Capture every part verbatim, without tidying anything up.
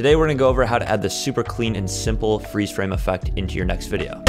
Today we're gonna go over how to add the super clean and simple freeze frame effect into your next video.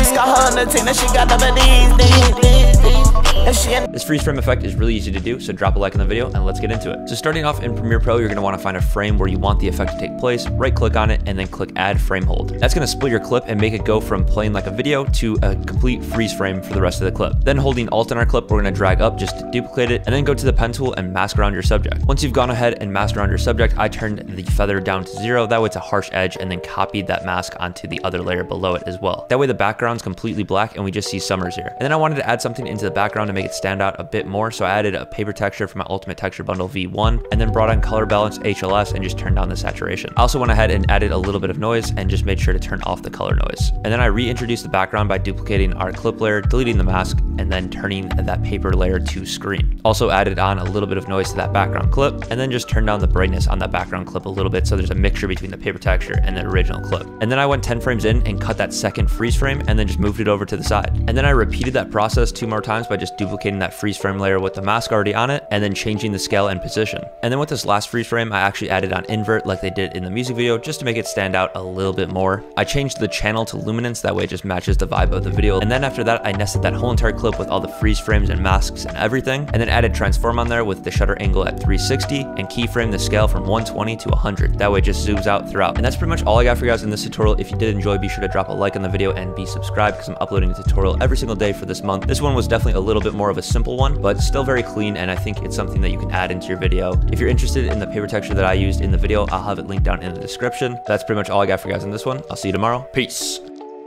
This freeze frame effect is really easy to do, so drop a like on the video and let's get into it. So starting off in Premiere Pro, you're gonna wanna find a frame where you want the effect to take place, right click on it, and then click add frame hold. That's gonna split your clip and make it go from playing like a video to a complete freeze frame for the rest of the clip. Then holding alt on our clip, we're gonna drag up just to duplicate it, and then go to the pen tool and mask around your subject. Once you've gone ahead and masked around your subject, I turned the feather down to zero, that way it's a harsh edge, and then copied that mask onto the other layer below it as well. That way the background's completely black and we just see Summrs here. And then I wanted to add something into the background to make it stand out a bit more, so I added a paper texture from my Ultimate Texture Bundle V one, and then brought on color balance H L S and just turned down the saturation. I also went ahead and added a little bit of noise and just made sure to turn off the color noise. And then I reintroduced the background by duplicating our clip layer, deleting the mask, and then turning that paper layer to screen. Also added on a little bit of noise to that background clip, and then just turned down the brightness on that background clip a little bit so there's a mixture between the paper texture and the original clip. And then I went ten frames in and cut that second freeze frame and then just moved it over to the side. And then I repeated that process two more times by just duplicating that freeze frame layer with the mask already on it and then changing the scale and position. And then with this last freeze frame, I actually added on invert like they did in the music video just to make it stand out a little bit more. I changed the channel to luminance, that way it just matches the vibe of the video. And then after that, I nested that whole entire clip with all the freeze frames and masks and everything, and then added transform on there with the shutter angle at three sixty and keyframe the scale from one twenty to one hundred. That way it just zooms out throughout. And that's pretty much all I got for you guys in this tutorial. If you did enjoy, be sure to drop a like on the video and be subscribed because I'm uploading a tutorial every single day for this month. This one was definitely a little bit more of a simple one, but still very clean, and I think it's something that you can add into your video. If you're interested in the paper texture that I used in the video, I'll have it linked down in the description. That's pretty much all I got for you guys in this one. I'll see you tomorrow. Peace.